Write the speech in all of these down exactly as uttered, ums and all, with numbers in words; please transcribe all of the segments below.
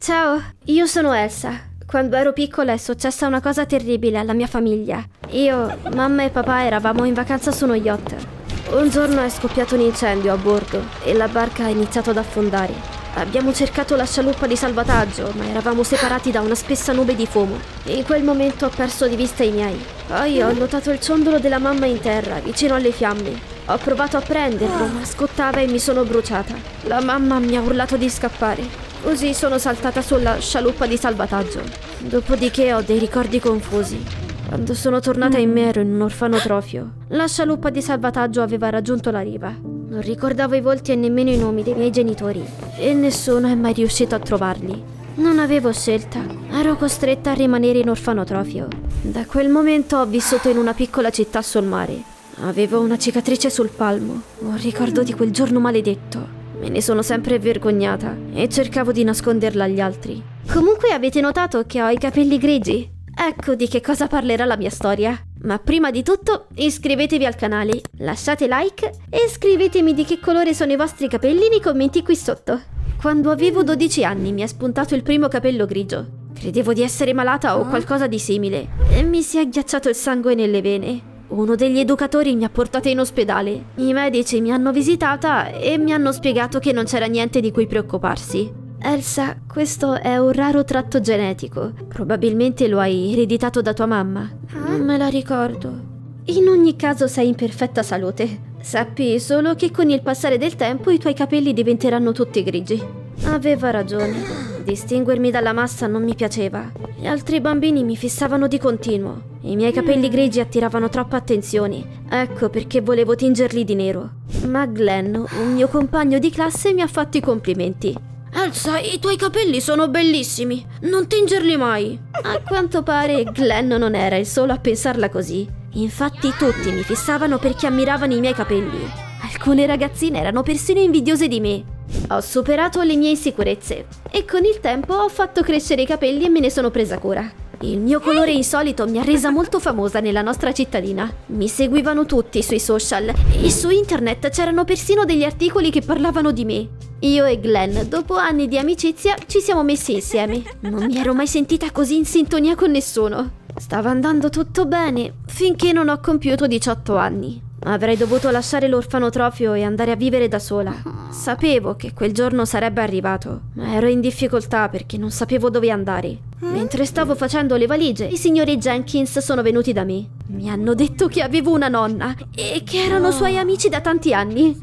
Ciao, io sono Elsa. Quando ero piccola è successa una cosa terribile alla mia famiglia. Io, mamma e papà eravamo in vacanza su uno yacht. Un giorno è scoppiato un incendio a bordo e la barca ha iniziato ad affondare. Abbiamo cercato la scialuppa di salvataggio, ma eravamo separati da una spessa nube di fumo. In quel momento ho perso di vista i miei. Poi ho notato il ciondolo della mamma in terra, vicino alle fiamme. Ho provato a prenderlo, ma scottava e mi sono bruciata. La mamma mi ha urlato di scappare. Così sono saltata sulla scialuppa di salvataggio. Dopodiché ho dei ricordi confusi. Quando sono tornata in me ero in un orfanotrofio. La scialuppa di salvataggio aveva raggiunto la riva. Non ricordavo i volti e nemmeno i nomi dei miei genitori. E nessuno è mai riuscito a trovarli. Non avevo scelta. Ero costretta a rimanere in orfanotrofio. Da quel momento ho vissuto in una piccola città sul mare. Avevo una cicatrice sul palmo, un ricordo di quel giorno maledetto. Me ne sono sempre vergognata e cercavo di nasconderla agli altri. Comunque avete notato che ho i capelli grigi? Ecco di che cosa parlerà la mia storia. Ma prima di tutto iscrivetevi al canale, lasciate like e scrivetemi di che colore sono i vostri capelli nei commenti qui sotto. Quando avevo dodici anni mi è spuntato il primo capello grigio. Credevo di essere malata o qualcosa di simile e mi si è agghiacciato il sangue nelle vene. Uno degli educatori mi ha portata in ospedale. I medici mi hanno visitata e mi hanno spiegato che non c'era niente di cui preoccuparsi. Elsa, questo è un raro tratto genetico. Probabilmente lo hai ereditato da tua mamma. Non me la ricordo. In ogni caso sei in perfetta salute. Sappi solo che con il passare del tempo i tuoi capelli diventeranno tutti grigi. Aveva ragione. Distinguermi dalla massa non mi piaceva. Gli altri bambini mi fissavano di continuo. I miei capelli grigi attiravano troppa attenzione. Ecco perché volevo tingerli di nero. Ma Glenn, un mio compagno di classe, mi ha fatto i complimenti. Elsa, i tuoi capelli sono bellissimi. Non tingerli mai. A quanto pare Glenn non era il solo a pensarla così. Infatti tutti mi fissavano perché ammiravano i miei capelli. Alcune ragazzine erano persino invidiose di me. Ho superato le mie insicurezze e con il tempo ho fatto crescere i capelli e me ne sono presa cura. Il mio colore insolito mi ha resa molto famosa nella nostra cittadina. Mi seguivano tutti sui social e su internet c'erano persino degli articoli che parlavano di me. Io e Glenn, dopo anni di amicizia, ci siamo messi insieme. Non mi ero mai sentita così in sintonia con nessuno. Stava andando tutto bene finché non ho compiuto diciotto anni. Avrei dovuto lasciare l'orfanotrofio e andare a vivere da sola. Sapevo che quel giorno sarebbe arrivato, ma ero in difficoltà perché non sapevo dove andare. Mentre stavo facendo le valigie, i signori Jenkins sono venuti da me. Mi hanno detto che avevo una nonna e che erano suoi amici da tanti anni.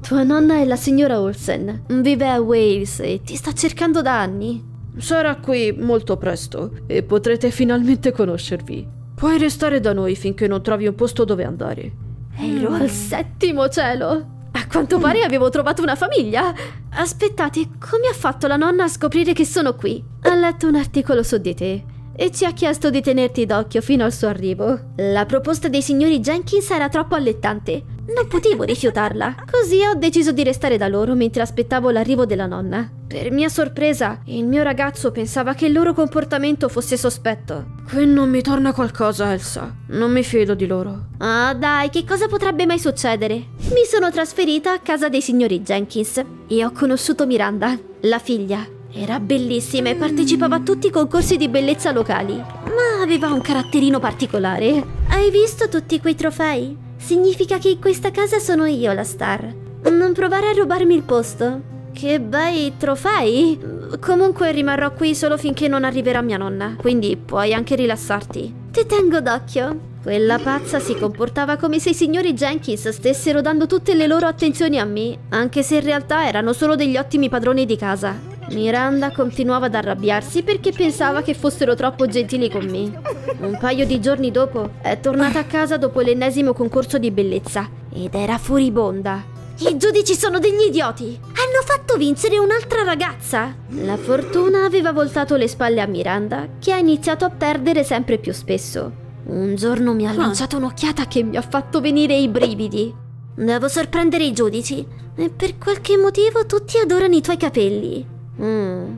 Tua nonna è la signora Olsen, vive a Wales e ti sta cercando da anni. Sarà qui molto presto e potrete finalmente conoscervi. Puoi restare da noi finché non trovi un posto dove andare. Ero al settimo cielo. A quanto pare avevo trovato una famiglia. Aspettate, come ha fatto la nonna a scoprire che sono qui? Ha letto un articolo su di te e ci ha chiesto di tenerti d'occhio fino al suo arrivo. La proposta dei signori Jenkins era troppo allettante. Non potevo rifiutarla. Così ho deciso di restare da loro mentre aspettavo l'arrivo della nonna. Per mia sorpresa, il mio ragazzo pensava che il loro comportamento fosse sospetto. Qui non mi torna qualcosa, Elsa. Non mi fido di loro. Ah, dai, che cosa potrebbe mai succedere? Mi sono trasferita a casa dei signori Jenkins e ho conosciuto Miranda, la figlia. Era bellissima e partecipava a tutti i concorsi di bellezza locali. Ma aveva un caratterino particolare. Hai visto tutti quei trofei? Significa che in questa casa sono io la star. Non provare a rubarmi il posto. Che bei trofei! Comunque rimarrò qui solo finché non arriverà mia nonna, quindi puoi anche rilassarti. Ti tengo d'occhio. Quella pazza si comportava come se i signori Jenkins stessero dando tutte le loro attenzioni a me, anche se in realtà erano solo degli ottimi padroni di casa. Miranda continuava ad arrabbiarsi perché pensava che fossero troppo gentili con me. Un paio di giorni dopo è tornata a casa dopo l'ennesimo concorso di bellezza ed era furibonda. I giudici sono degli idioti! Hanno fatto vincere un'altra ragazza! La fortuna aveva voltato le spalle a Miranda, che ha iniziato a perdere sempre più spesso. Un giorno mi ha lanciato un'occhiata che mi ha fatto venire i brividi. Devo sorprendere i giudici. E per qualche motivo tutti adorano i tuoi capelli. Mm.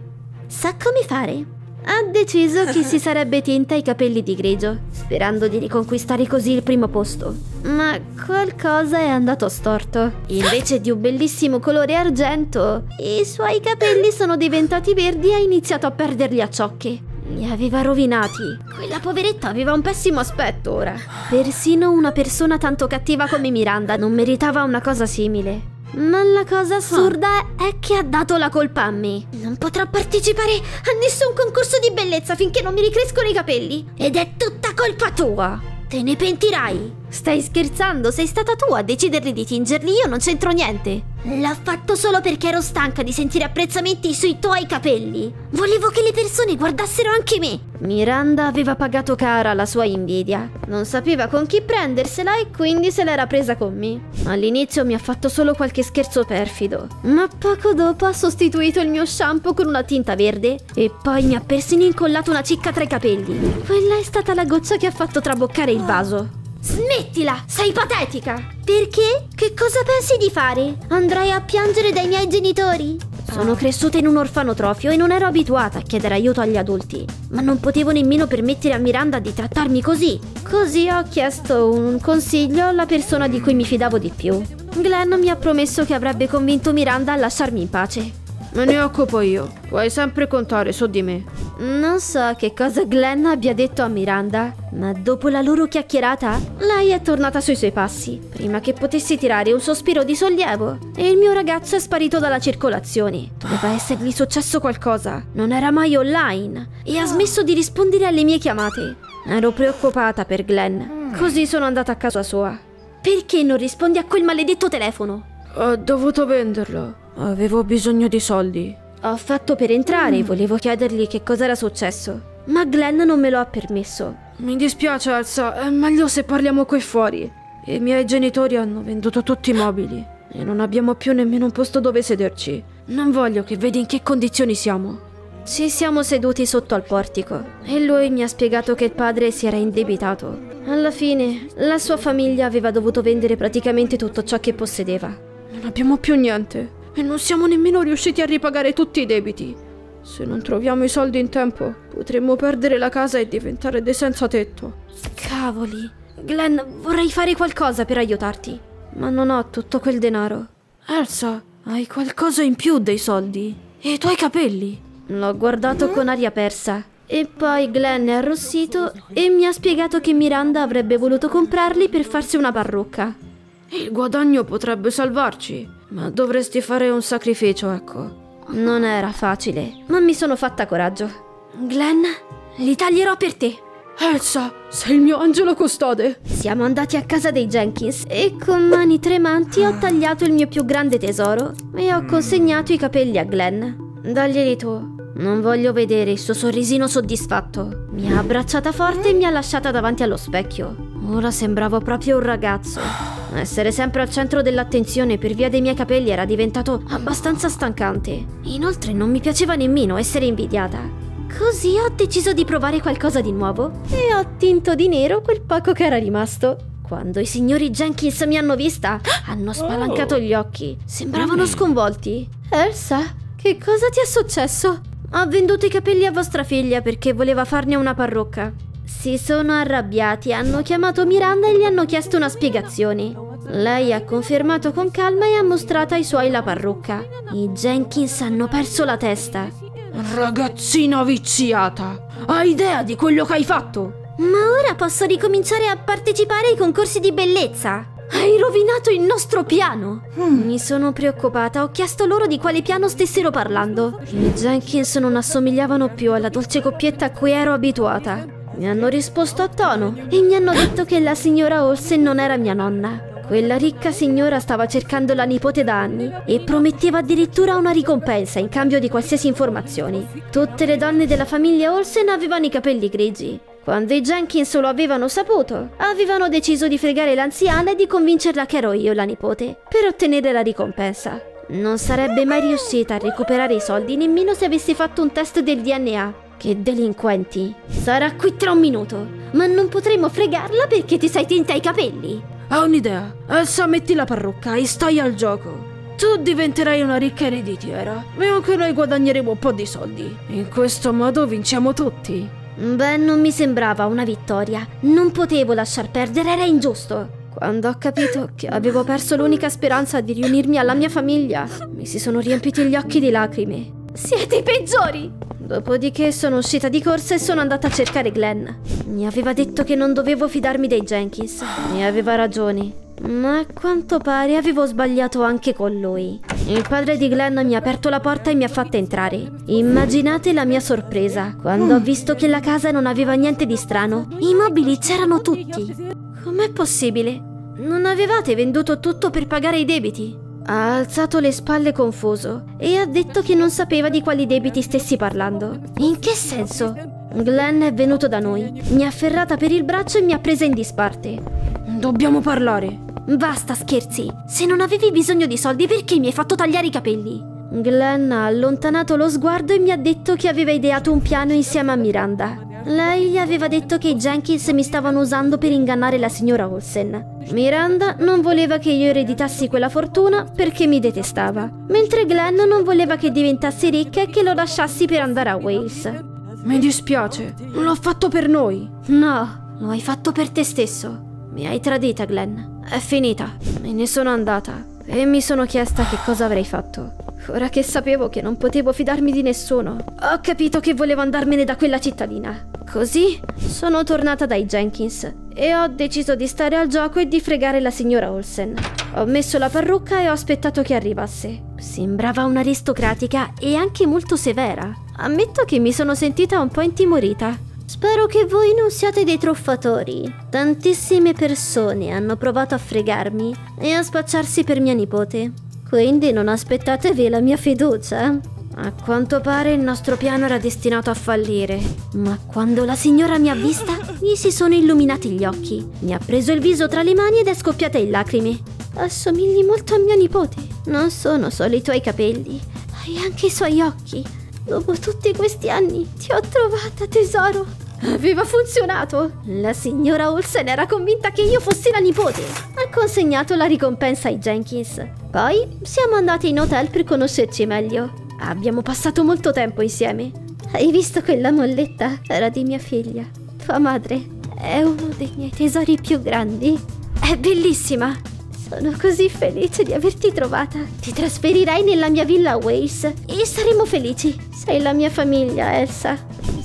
Sa come fare? Ha deciso che si sarebbe tinta i capelli di grigio, sperando di riconquistare così il primo posto. Ma qualcosa è andato storto. Invece di un bellissimo colore argento, i suoi capelli sono diventati verdi e ha iniziato a perderli a ciocche. Li aveva rovinati. Quella poveretta aveva un pessimo aspetto ora. Persino una persona tanto cattiva come Miranda non meritava una cosa simile. Ma la cosa assurda è che ha dato la colpa a me. Non potrò partecipare a nessun concorso di bellezza finché non mi ricrescono i capelli. Ed è tutta colpa tua. Te ne pentirai. Stai scherzando? Sei stata tu a deciderli di tingerli, io non c'entro niente. L'ho fatto solo perché ero stanca di sentire apprezzamenti sui tuoi capelli. Volevo che le persone guardassero anche me. Miranda aveva pagato cara la sua invidia. Non sapeva con chi prendersela e quindi se l'era presa con me. All'inizio mi ha fatto solo qualche scherzo perfido, ma poco dopo ha sostituito il mio shampoo con una tinta verde e poi mi ha persino incollato una cicca tra i capelli. Quella è stata la goccia che ha fatto traboccare il vaso. Smettila! Sei patetica! Perché? Che cosa pensi di fare? Andrai a piangere dai miei genitori? Sono cresciuta in un orfanotrofio e non ero abituata a chiedere aiuto agli adulti, ma non potevo nemmeno permettere a Miranda di trattarmi così. Così ho chiesto un consiglio alla persona di cui mi fidavo di più. Glenn mi ha promesso che avrebbe convinto Miranda a lasciarmi in pace. Me ne occupo io, puoi sempre contare su di me. Non so che cosa Glenn abbia detto a Miranda, ma dopo la loro chiacchierata, lei è tornata sui suoi passi, prima che potessi tirare un sospiro di sollievo, e il mio ragazzo è sparito dalla circolazione. Doveva essergli successo qualcosa, non era mai online, e ha smesso di rispondere alle mie chiamate. Ero preoccupata per Glenn, così sono andata a casa sua. Perché non rispondi a quel maledetto telefono? Ho dovuto venderlo. Avevo bisogno di soldi. Ho fatto per entrare e volevo chiedergli che cosa era successo, ma Glenn non me lo ha permesso. Mi dispiace Elsa, è meglio se parliamo qui fuori. I miei genitori hanno venduto tutti i mobili e non abbiamo più nemmeno un posto dove sederci. Non voglio che vedi in che condizioni siamo. Ci siamo seduti sotto al portico e lui mi ha spiegato che il padre si era indebitato. Alla fine la sua famiglia aveva dovuto vendere praticamente tutto ciò che possedeva. Non abbiamo più niente. E non siamo nemmeno riusciti a ripagare tutti i debiti. Se non troviamo i soldi in tempo, potremmo perdere la casa e diventare dei senza tetto. Cavoli, Glenn, vorrei fare qualcosa per aiutarti, ma non ho tutto quel denaro. Elsa, hai qualcosa in più dei soldi? E i tuoi capelli? L'ho guardato con aria persa. E poi Glenn è arrossito e mi ha spiegato che Miranda avrebbe voluto comprarli per farsi una parrucca. Il guadagno potrebbe salvarci. Ma dovresti fare un sacrificio, ecco. Non era facile, ma mi sono fatta coraggio. Glenn, li taglierò per te. Elsa, sei il mio angelo custode. Siamo andati a casa dei Jenkins e con mani tremanti ho tagliato il mio più grande tesoro e ho consegnato i capelli a Glenn. Daglieli tu. Non voglio vedere il suo sorrisino soddisfatto. Mi ha abbracciata forte e mi ha lasciata davanti allo specchio. Ora sembravo proprio un ragazzo. Essere sempre al centro dell'attenzione per via dei miei capelli era diventato abbastanza stancante. Inoltre non mi piaceva nemmeno essere invidiata. Così ho deciso di provare qualcosa di nuovo e ho tinto di nero quel poco che era rimasto. Quando i signori Jenkins mi hanno vista, hanno spalancato gli occhi. Sembravano sconvolti. Elsa, che cosa ti è successo? Ho venduto i capelli a vostra figlia perché voleva farne una parrucca. Si sono arrabbiati, hanno chiamato Miranda e gli hanno chiesto una spiegazione. Lei ha confermato con calma e ha mostrato ai suoi la parrucca. I Jenkins hanno perso la testa. Ragazzina viziata, hai idea di quello che hai fatto? Ma ora posso ricominciare a partecipare ai concorsi di bellezza. Hai rovinato il nostro piano. Mm. Mi sono preoccupata, ho chiesto loro di quale piano stessero parlando. I Jenkins non assomigliavano più alla dolce coppietta a cui ero abituata. Mi hanno risposto a tono e mi hanno detto che la signora Olsen non era mia nonna. Quella ricca signora stava cercando la nipote da anni e prometteva addirittura una ricompensa in cambio di qualsiasi informazione. Tutte le donne della famiglia Olsen avevano i capelli grigi. Quando i Jenkins lo avevano saputo, avevano deciso di fregare l'anziana e di convincerla che ero io la nipote per ottenere la ricompensa. Non sarebbe mai riuscita a recuperare i soldi nemmeno se avessi fatto un test del D N A. Che delinquenti. Sarà qui tra un minuto, ma non potremo fregarla perché ti sei tinta i capelli. Ho un'idea. Elsa, metti la parrucca e stai al gioco. Tu diventerai una ricca ereditiera e anche noi guadagneremo un po' di soldi. In questo modo vinciamo tutti. Beh, non mi sembrava una vittoria. Non potevo lasciar perdere, era ingiusto. Quando ho capito che avevo perso l'unica speranza di riunirmi alla mia famiglia, mi si sono riempiti gli occhi di lacrime. Siete i peggiori! Dopodiché sono uscita di corsa e sono andata a cercare Glenn. Mi aveva detto che non dovevo fidarmi dei Jenkins. E aveva ragione. Ma a quanto pare avevo sbagliato anche con lui. Il padre di Glenn mi ha aperto la porta e mi ha fatta entrare. Immaginate la mia sorpresa quando ho visto che la casa non aveva niente di strano. I mobili c'erano tutti. Com'è possibile? Non avevate venduto tutto per pagare i debiti? Ha alzato le spalle confuso e ha detto che non sapeva di quali debiti stessi parlando. In che senso? Glenn è venuto da noi, mi ha afferrata per il braccio e mi ha presa in disparte. Dobbiamo parlare. Basta scherzi, se non avevi bisogno di soldi perché mi hai fatto tagliare i capelli? Glenn ha allontanato lo sguardo e mi ha detto che aveva ideato un piano insieme a Miranda. Lei gli aveva detto che i Jenkins mi stavano usando per ingannare la signora Olsen. Miranda non voleva che io ereditassi quella fortuna perché mi detestava, mentre Glenn non voleva che diventassi ricca e che lo lasciassi per andare a Wales. Mi dispiace, l'ho fatto per noi. No, lo hai fatto per te stesso. Mi hai tradita, Glenn. È finita. Me ne sono andata e mi sono chiesta che cosa avrei fatto. Ora che sapevo che non potevo fidarmi di nessuno, ho capito che volevo andarmene da quella cittadina. Così sono tornata dai Jenkins e ho deciso di stare al gioco e di fregare la signora Olsen. Ho messo la parrucca e ho aspettato che arrivasse. Sembrava un'aristocratica e anche molto severa. Ammetto che mi sono sentita un po' intimorita. Spero che voi non siate dei truffatori. Tantissime persone hanno provato a fregarmi e a spacciarsi per mia nipote. Quindi non aspettatevi la mia fiducia. A quanto pare il nostro piano era destinato a fallire. Ma quando la signora mi ha vista, gli si sono illuminati gli occhi. Mi ha preso il viso tra le mani ed è scoppiata in lacrime. Assomigli molto a mia nipote. Non sono solo i tuoi capelli, hai anche i suoi occhi. Dopo tutti questi anni ti ho trovata, tesoro. Aveva funzionato. La signora Olsen era convinta che io fossi la nipote. Ha consegnato la ricompensa ai Jenkins. Poi siamo andati in hotel per conoscerci meglio. Abbiamo passato molto tempo insieme. Hai visto quella molletta? Era di mia figlia. Tua madre è uno dei miei tesori più grandi. È bellissima. Sono così felice di averti trovata. Ti trasferirai nella mia villa a Wales e saremo felici. Sei la mia famiglia, Elsa.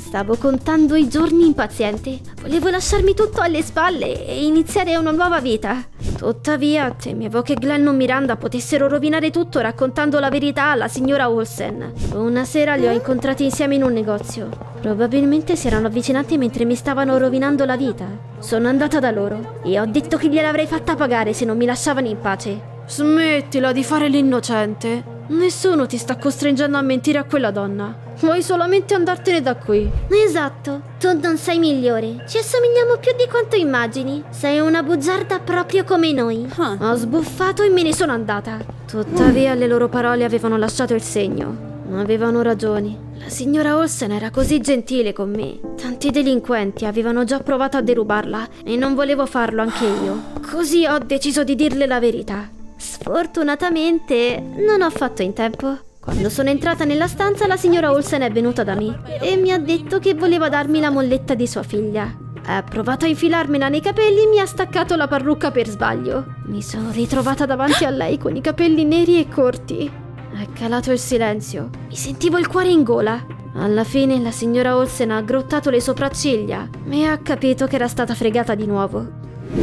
Stavo contando i giorni impaziente. Volevo lasciarmi tutto alle spalle e iniziare una nuova vita. Tuttavia, temevo che Glenn o Miranda potessero rovinare tutto raccontando la verità alla signora Olsen. Una sera li ho incontrati insieme in un negozio. Probabilmente si erano avvicinati mentre mi stavano rovinando la vita. Sono andata da loro e ho detto che gliel'avrei fatta pagare se non mi lasciavano in pace. Smettila di fare l'innocente. Nessuno ti sta costringendo a mentire a quella donna. Vuoi solamente andartene da qui. Esatto. Tu non sei migliore. Ci assomigliamo più di quanto immagini. Sei una bugiarda proprio come noi. Huh. Ho sbuffato e me ne sono andata. Tuttavia mm. le loro parole avevano lasciato il segno. Avevano ragione. La signora Olsen era così gentile con me. Tanti delinquenti avevano già provato a derubarla e non volevo farlo anche io. Così ho deciso di dirle la verità. Sfortunatamente non ho fatto in tempo. Quando sono entrata nella stanza la signora Olsen è venuta da me e mi ha detto che voleva darmi la molletta di sua figlia. Ha provato a infilarmela nei capelli e mi ha staccato la parrucca per sbaglio. Mi sono ritrovata davanti a lei con i capelli neri e corti. È calato il silenzio. Mi sentivo il cuore in gola. Alla fine la signora Olsen ha aggrottato le sopracciglia e ha capito che era stata fregata di nuovo.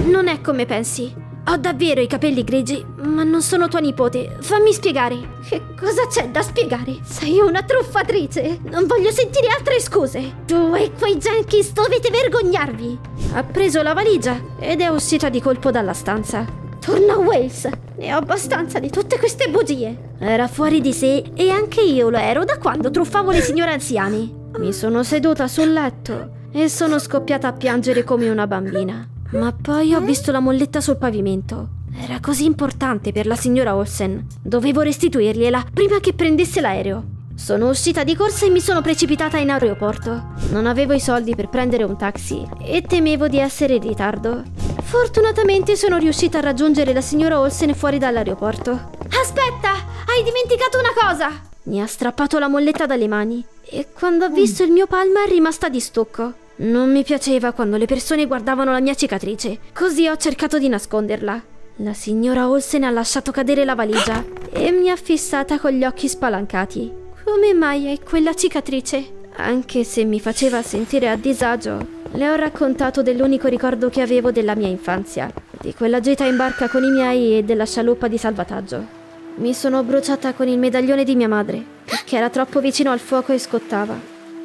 Non è come pensi. Ho davvero i capelli grigi, ma non sono tua nipote. Fammi spiegare. Che cosa c'è da spiegare? Sei una truffatrice. Non voglio sentire altre scuse. Tu e quei Jenkins dovete vergognarvi. Ha preso la valigia ed è uscita di colpo dalla stanza. Torna a Wales, ne ho abbastanza di tutte queste bugie. Era fuori di sé e anche io lo ero da quando truffavo le signore anziane. Mi sono seduta sul letto e sono scoppiata a piangere come una bambina. Ma poi ho visto la molletta sul pavimento. Era così importante per la signora Olsen. Dovevo restituirgliela prima che prendesse l'aereo. Sono uscita di corsa e mi sono precipitata in aeroporto. Non avevo i soldi per prendere un taxi e temevo di essere in ritardo. Fortunatamente sono riuscita a raggiungere la signora Olsen fuori dall'aeroporto. Aspetta! Hai dimenticato una cosa! Mi ha strappato la molletta dalle mani e quando ha visto il mio palmo è rimasta di stocco. Non mi piaceva quando le persone guardavano la mia cicatrice, così ho cercato di nasconderla. La signora Olsen ha lasciato cadere la valigia e mi ha fissata con gli occhi spalancati. Come mai hai quella cicatrice? Anche se mi faceva sentire a disagio, le ho raccontato dell'unico ricordo che avevo della mia infanzia, di quella gita in barca con i miei e della scialuppa di salvataggio. Mi sono bruciata con il medaglione di mia madre, perché era troppo vicino al fuoco e scottava.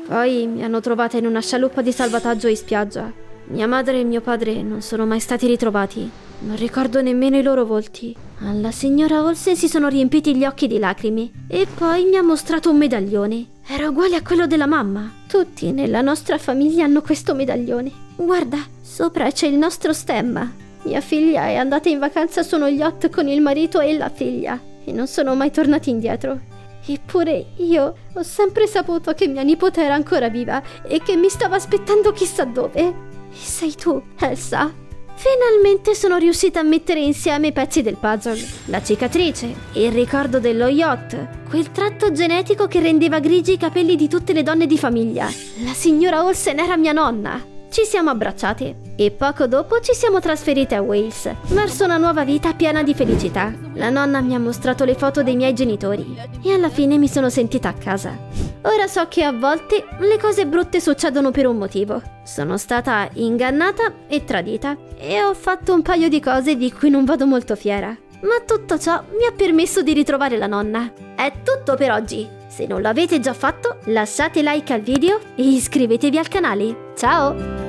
Poi mi hanno trovata in una scialuppa di salvataggio in spiaggia. Mia madre e mio padre non sono mai stati ritrovati. Non ricordo nemmeno i loro volti. Alla signora Olsen si sono riempiti gli occhi di lacrime e poi mi ha mostrato un medaglione. Era uguale a quello della mamma. Tutti nella nostra famiglia hanno questo medaglione. Guarda, sopra c'è il nostro stemma. Mia figlia è andata in vacanza su uno yacht con il marito e la figlia e non sono mai tornati indietro. Eppure io ho sempre saputo che mia nipote era ancora viva e che mi stava aspettando chissà dove. E sei tu, Elsa. Finalmente sono riuscita a mettere insieme i pezzi del puzzle. La cicatrice, il ricordo dello yacht, quel tratto genetico che rendeva grigi i capelli di tutte le donne di famiglia. La signora Olsen era mia nonna. Ci siamo abbracciate e poco dopo ci siamo trasferite a Wales, verso una nuova vita piena di felicità. La nonna mi ha mostrato le foto dei miei genitori e alla fine mi sono sentita a casa. Ora so che a volte le cose brutte succedono per un motivo. Sono stata ingannata e tradita e ho fatto un paio di cose di cui non vado molto fiera. Ma tutto ciò mi ha permesso di ritrovare la nonna. È tutto per oggi. Se non l'avete già fatto, lasciate like al video e iscrivetevi al canale. Ciao!